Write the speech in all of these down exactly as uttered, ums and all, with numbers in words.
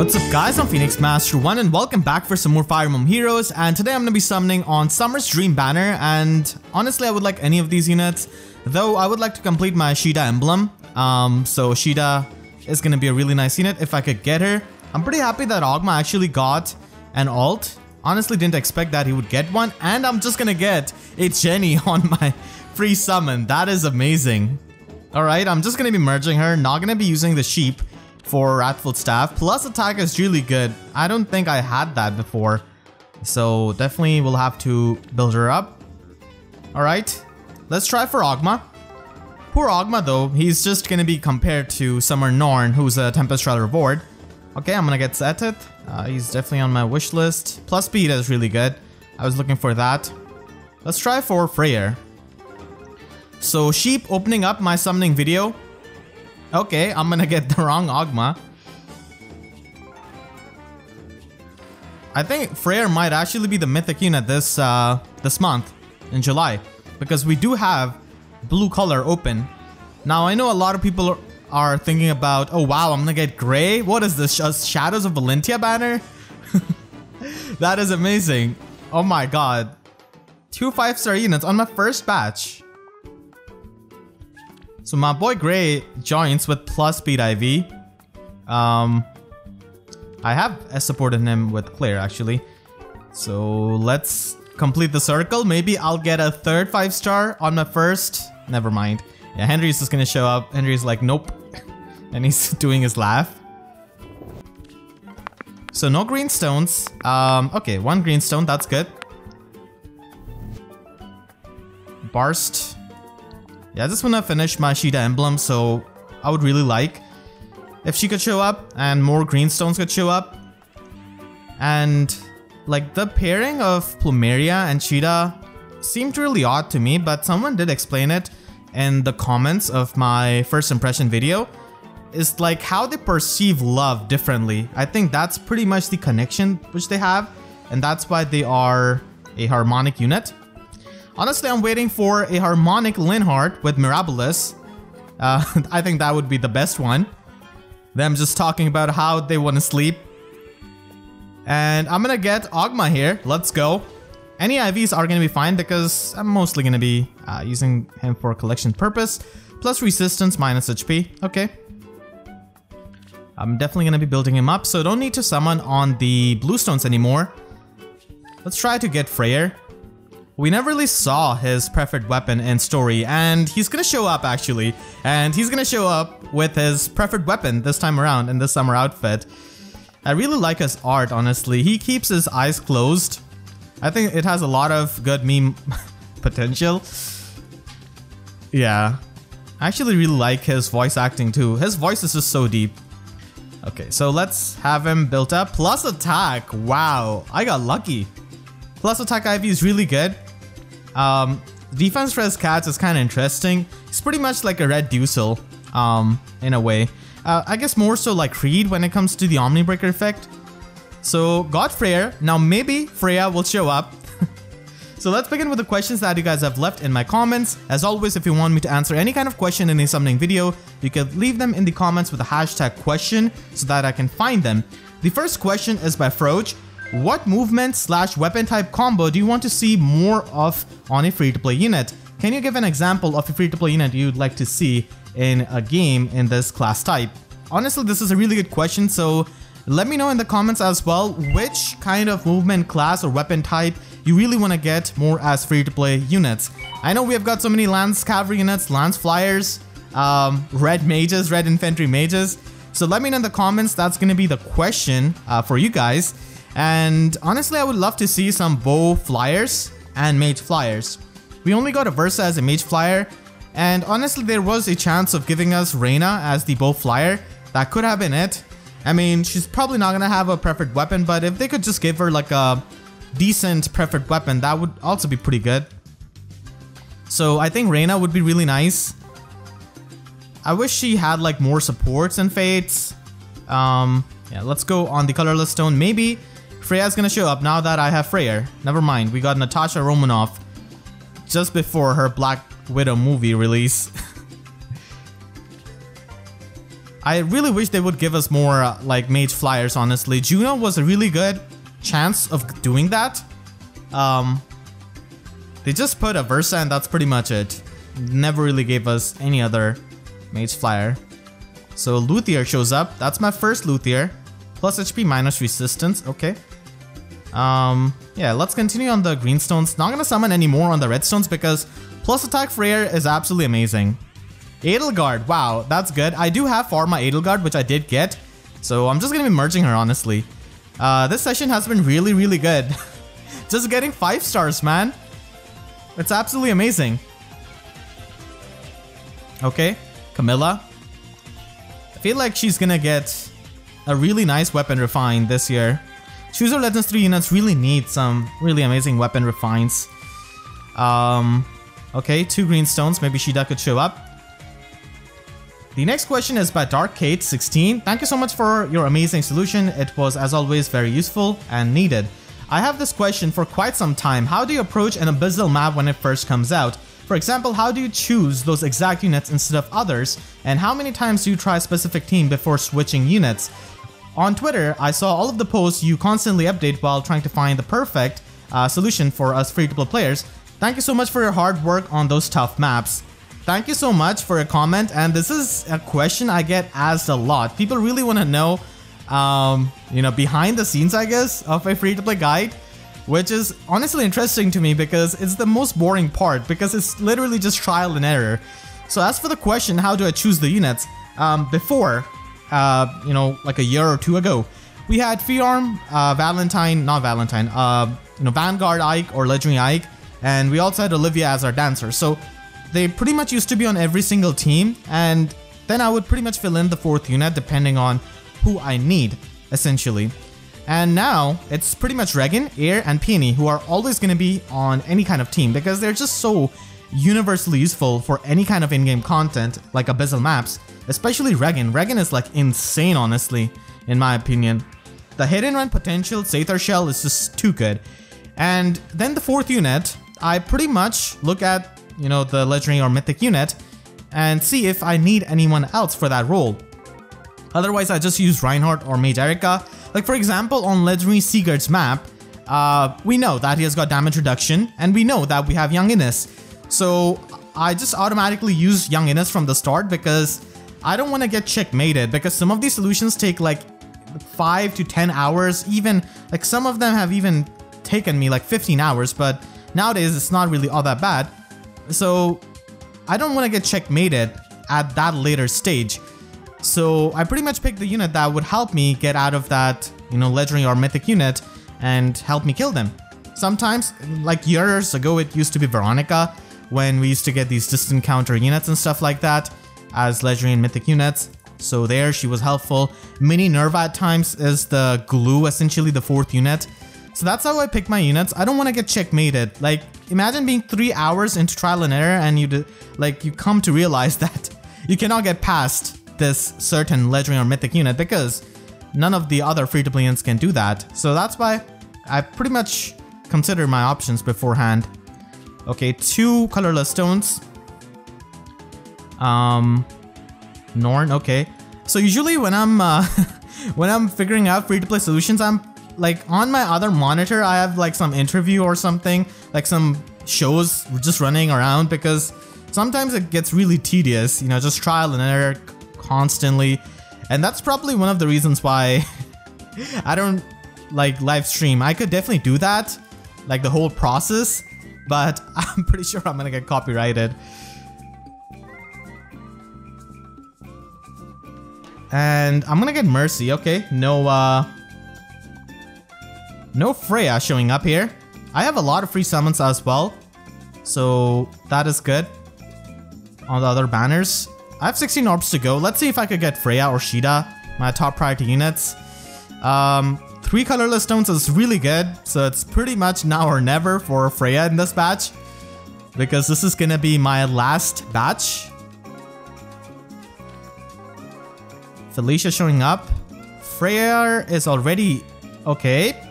What's up guys, I'm Phoenix Master one and welcome back for some more Fire Emblem Heroes, and today I'm going to be summoning on Summer's Dream Banner. And honestly I would like any of these units, though I would like to complete my Caeda emblem. Um, so Caeda is going to be a really nice unit if I could get her. I'm pretty happy that Ogma actually got an alt. Honestly didn't expect that he would get one, and I'm just going to get a Jenny on my free summon. That is amazing. Alright, I'm just going to be merging her, not going to be using the sheep for Wrathful Staff. Plus attack is really good. I don't think I had that before, so definitely we'll have to build her up. Alright, let's try for Ogma. Poor Ogma though, he's just going to be compared to Summer Norn, who's a Tempest Trail reward. Okay, I'm going to get Seteth. Uh, he's definitely on my wish list. Plus speed is really good. I was looking for that. Let's try for Freyr. So sheep opening up my summoning video. Okay, I'm gonna get the wrong Ogma. I think Freyr might actually be the mythic unit this uh, this month in July, because we do have blue color open. Now I know a lot of people are thinking about, oh wow, I'm gonna get Gray. What is this, Shadows of Valentia banner? That is amazing. Oh my god, two five star units on my first batch. So my boy Gray joins with plus speed I V. Um, I have supported him with Claire actually. So let's complete the circle. Maybe I'll get a third five star on my first. Never mind. Yeah, Henry's just gonna show up. Henry's like, nope. And he's doing his laugh. So no green stones. Um, okay, one green stone. That's good. Barst. Yeah, I just want to finish my Caeda emblem, so I would really like if she could show up and more greenstones could show up. And like the pairing of Plumeria and Caeda seemed really odd to me, but someone did explain it in the comments of my first impression video. It's like how they perceive love differently. I think that's pretty much the connection which they have, and that's why they are a harmonic unit. Honestly, I'm waiting for a harmonic Linhardt with Mirabilis. Uh, I think that would be the best one. Them just talking about how they want to sleep. And I'm gonna get Ogma here. Let's go. Any I Vs are gonna be fine because I'm mostly gonna be uh, using him for collection purpose. Plus resistance, minus H P. Okay. I'm definitely gonna be building him up, so don't need to summon on the blue stones anymore. Let's try to get Freyr. We never really saw his preferred weapon in story, and he's gonna show up actually. And he's gonna show up with his preferred weapon this time around in the summer outfit. I really like his art, honestly. He keeps his eyes closed. I think it has a lot of good meme potential. Yeah. I actually really like his voice acting too. His voice is just so deep. Okay, so let's have him built up. Plus attack. Wow, I got lucky. Plus attack I V is really good. Um, defense res cats is kind of interesting. It's pretty much like a red Dusel, um, in a way. Uh, I guess more so like Creed when it comes to the Omnibreaker effect. So got Freyr. Now maybe Freya will show up. So let's begin with the questions that you guys have left in my comments. As always, if you want me to answer any kind of question in a summoning video, you can leave them in the comments with the hashtag question so that I can find them. The first question is by Froge. What movement slash weapon type combo do you want to see more of on a free-to-play unit? Can you give an example of a free-to-play unit you'd like to see in a game in this class type? Honestly, this is a really good question, so let me know in the comments as well which kind of movement class or weapon type you really want to get more as free-to-play units. I know we have got so many Lance Cavalry units, Lance Flyers, um, Red Mages, Red Infantry Mages. So let me know in the comments, that's going to be the question uh, for you guys. And honestly, I would love to see some bow flyers and mage flyers. We only got a Versa as a mage flyer, and honestly there was a chance of giving us Reina as the bow flyer. That could have been it. I mean, she's probably not gonna have a preferred weapon, but if they could just give her like a decent preferred weapon, that would also be pretty good. So I think Reina would be really nice. I wish she had like more supports and fates. Um, yeah, let's go on the colorless stone. Maybe Freya's gonna show up now that I have Freyr. Never mind, we got Natasha Romanoff just before her Black Widow movie release. I really wish they would give us more uh, like mage flyers, honestly. Juno was a really good chance of doing that. Um, they just put a Versa and that's pretty much it. Never really gave us any other mage flyer. So Luthier shows up. That's my first Luthier. Plus H P, minus resistance. Okay. Um, yeah, let's continue on the greenstones. Not gonna summon any more on the redstones because plus attack Freyr is absolutely amazing. Edelgard, wow, that's good. I do have Pharma Edelgard, which I did get. So I'm just gonna be merging her, honestly. Uh, this session has been really, really good. Just getting five stars, man. It's absolutely amazing. Okay, Camilla. I feel like she's gonna get a really nice weapon refine this year. Choose your Legends three units really need some really amazing weapon refines. Um, okay, two greenstones. Maybe Shida could show up. The next question is by Dark Kate sixteen. Thank you so much for your amazing solution. It was, as always, very useful and needed. I have this question for quite some time. How do you approach an Abyssal map when it first comes out? For example, how do you choose those exact units instead of others? And how many times do you try a specific team before switching units? On Twitter, I saw all of the posts you constantly update while trying to find the perfect uh, solution for us free-to-play players. Thank you so much for your hard work on those tough maps. Thank you so much for your comment, and this is a question I get asked a lot. People really want to know, um, you know, behind the scenes, I guess, of a free-to-play guide, which is honestly interesting to me because it's the most boring part because it's literally just trial and error. So as for the question, how do I choose the units? Um, before... Uh, you know, like a year or two ago, we had Fiorm, uh, Valentine, not Valentine, uh, you know, Vanguard Ike or Legendary Ike, and we also had Olivia as our dancer. So they pretty much used to be on every single team, and then I would pretty much fill in the fourth unit depending on who I need, essentially. And now it's pretty much Regan, Air, and Peony who are always going to be on any kind of team because they're just so universally useful for any kind of in-game content like Abyssal maps. Especially Regan. Regan is like insane, honestly, in my opinion. The hit and run potential, Saether Shell is just too good. And then the fourth unit, I pretty much look at, you know, the legendary or mythic unit and see if I need anyone else for that role. Otherwise, I just use Reinhardt or Mage Erika. Like, for example, on legendary Sigurd's map, uh, we know that he has got damage reduction and we know that we have Young Innes. So I just automatically use Young Innes from the start because I don't want to get checkmated because some of these solutions take like five to ten hours, even like some of them have even taken me like fifteen hours, but nowadays it's not really all that bad. So I don't want to get checkmated at that later stage. So I pretty much picked the unit that would help me get out of that, you know, legendary or mythic unit and help me kill them. Sometimes, like years ago, it used to be Veronica when we used to get these distant counter units and stuff like that as legendary and mythic units. So there, she was helpful. Mini Nerva at times is the glue, essentially the fourth unit. So that's how I pick my units. I don't want to get checkmated. Like, imagine being three hours into trial and error and you like you come to realize that you cannot get past this certain legendary or mythic unit because none of the other free-to-play units can do that. So that's why I pretty much consider my options beforehand. Okay, two colorless stones. Um, Norn, okay. So usually when I'm uh, when I'm figuring out free-to-play solutions, I'm like on my other monitor, I have like some interview or something, like some shows just running around because sometimes it gets really tedious, you know, just trial and error constantly. And that's probably one of the reasons why I don't like live stream. I could definitely do that, like the whole process, but I'm pretty sure I'm gonna get copyrighted. And I'm gonna get Mercy, okay. No, uh... no Freya showing up here. I have a lot of free summons as well. So, that is good. On the other banners. I have sixteen orbs to go. Let's see if I could get Freya or Shida. My top priority units. Um, three colorless stones is really good. So, it's pretty much now or never for Freya in this batch. Because this is gonna be my last batch. Felicia showing up. Freyr is already okay.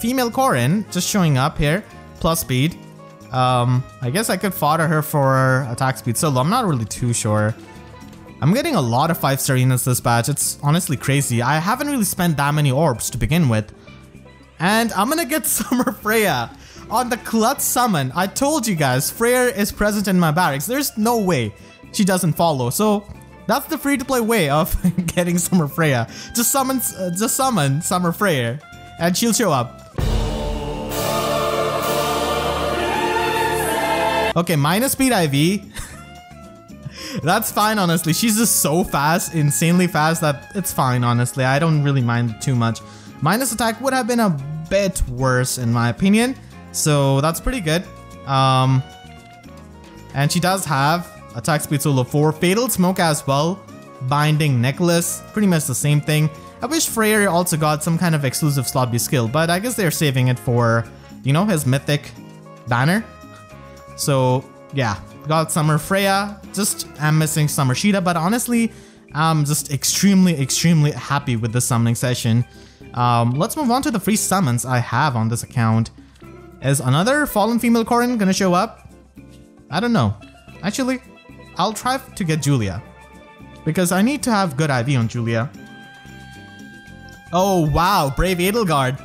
Female Corrin just showing up here. Plus speed. Um, I guess I could fodder her for attack speed solo. I'm not really too sure. I'm getting a lot of five star units this batch, it's honestly crazy. I haven't really spent that many orbs to begin with. And I'm gonna get Summer Freya on the clutch summon. I told you guys, Freyr is present in my barracks. There's no way she doesn't follow. So that's the free-to-play way of getting Summer Freya. Just summon, uh, just summon Summer Freya and she'll show up. Okay, minus speed I V. That's fine, honestly. She's just so fast, insanely fast, that it's fine, honestly. I don't really mind it too much. Minus attack would have been a bit worse, in my opinion. So that's pretty good. Um, and she does have attack speed solo four, fatal smoke as well, binding necklace, pretty much the same thing. I wish Freyr also got some kind of exclusive slot B skill, but I guess they're saving it for, you know, his mythic banner. So yeah, got Summer Freya. Just I'm missing Summer Sheeta, but honestly, I'm just extremely, extremely happy with this summoning session. Um, let's move on to the free summons I have on this account. Is another fallen female Corrin gonna show up? I don't know. Actually, I'll try to get Julia because I need to have good I V on Julia. Oh wow, Brave Edelgard.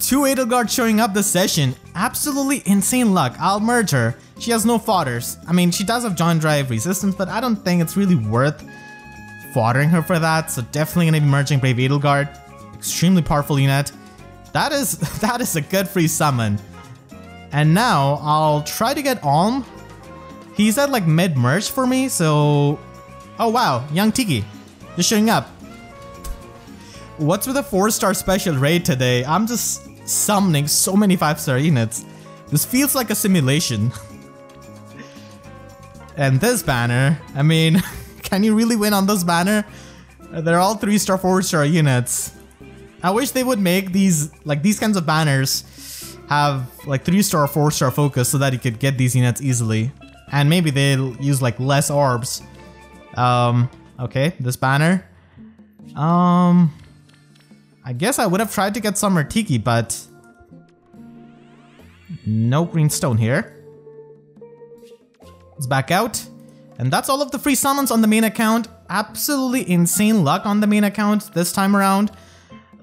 Two Edelgard showing up this session. Absolutely insane luck. I'll merge her. She has no fodders. I mean, she does have John Drive resistance, but I don't think it's really worth foddering her for that. So definitely gonna be merging Brave Edelgard. Extremely powerful unit. That is that is a good free summon. And now I'll try to get Olm. He's at like mid merge for me, so oh wow, Young Tiki just showing up. What's with a four star special raid today? I'm just summoning so many five star units. This feels like a simulation. And this banner, I mean, can you really win on this banner? They're all three star, four star units. I wish they would make these, like these kinds of banners have like three star, four star focus so that you could get these units easily. And maybe they'll use like less orbs. Um, okay, this banner. Um... I guess I would have tried to get Summer Tiki, but no green stone here. Let's back out. And that's all of the free summons on the main account. Absolutely insane luck on the main account this time around.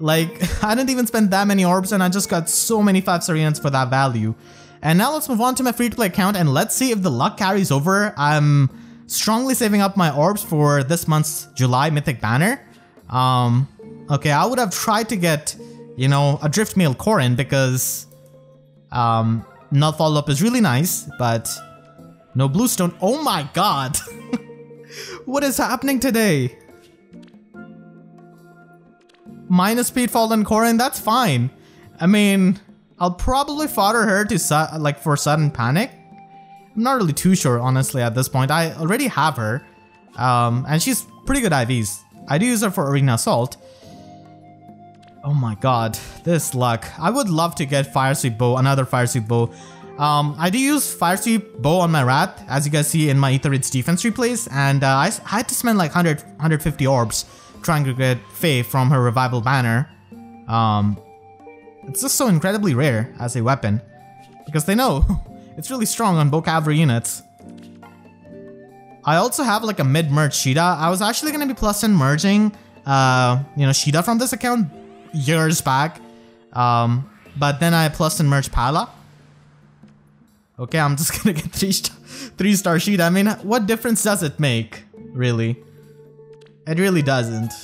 Like, I didn't even spend that many orbs and I just got so many five star units for that value. And now let's move on to my free-to-play account and let's see if the luck carries over. I'm strongly saving up my orbs for this month's July Mythic Banner. Um... Okay, I would have tried to get, you know, a Drift Male Corrin because um, not follow up is really nice, but no Bluestone. Oh my god! What is happening today? Minus speed fallen Corrin, that's fine. I mean, I'll probably fodder her to su like for sudden panic. I'm not really too sure, honestly, at this point. I already have her, um, and she's pretty good I Vs. I do use her for Arena Assault. Oh my god, this luck. I would love to get Fire Sweep Bow, another Fire Sweep Bow. Um, I do use Fire Sweep Bow on my Wrath, as you guys see in my Aether Ridge defense replays, and uh, I had to spend like one hundred, one hundred fifty orbs trying to get Faye from her Revival Banner. Um, it's just so incredibly rare as a weapon, because they know it's really strong on bow cavalry units. I also have like a mid-merge Sheeta. I was actually going to be plus ten merging uh, you know, Sheeta from this account years back, um, but then I plus and merged Pala. Okay, I'm just gonna get three st three star Sheeta. I mean, what difference does it make, really? It really doesn't.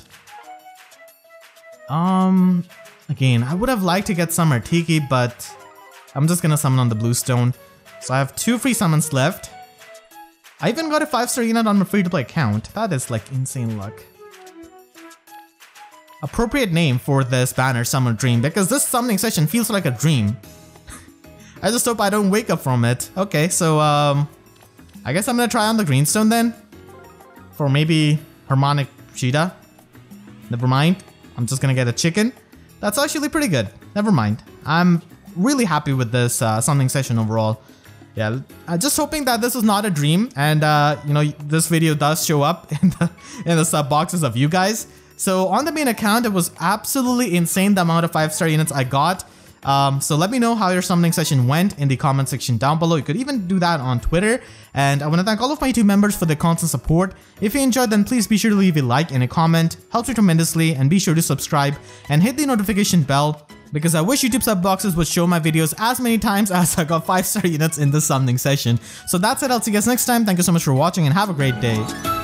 Um, again, I would have liked to get Summer Tiki, but I'm just gonna summon on the Bluestone. So I have two free summons left. I even got a five star unit on my free-to-play account. That is like insane luck. Appropriate name for this banner, Summer Dream, because this summoning session feels like a dream. I just hope I don't wake up from it. Okay, so um, I guess I'm gonna try on the Greenstone then, for maybe Harmonic Sheeta. Never mind, I'm just gonna get a chicken. That's actually pretty good. Never mind. I'm really happy with this uh, summoning session overall. Yeah, I'm just hoping that this is not a dream, and uh, you know, this video does show up in the in the sub boxes of you guys. So on the main account, it was absolutely insane the amount of five star units I got. Um, so let me know how your summoning session went in the comment section down below. You could even do that on Twitter. And I want to thank all of my YouTube members for their constant support. If you enjoyed, then please be sure to leave a like and a comment. Helps me tremendously, and be sure to subscribe and hit the notification bell, because I wish YouTube sub boxes would show my videos as many times as I got five star units in this summoning session. So that's it. I'll see you guys next time. Thank you so much for watching and have a great day.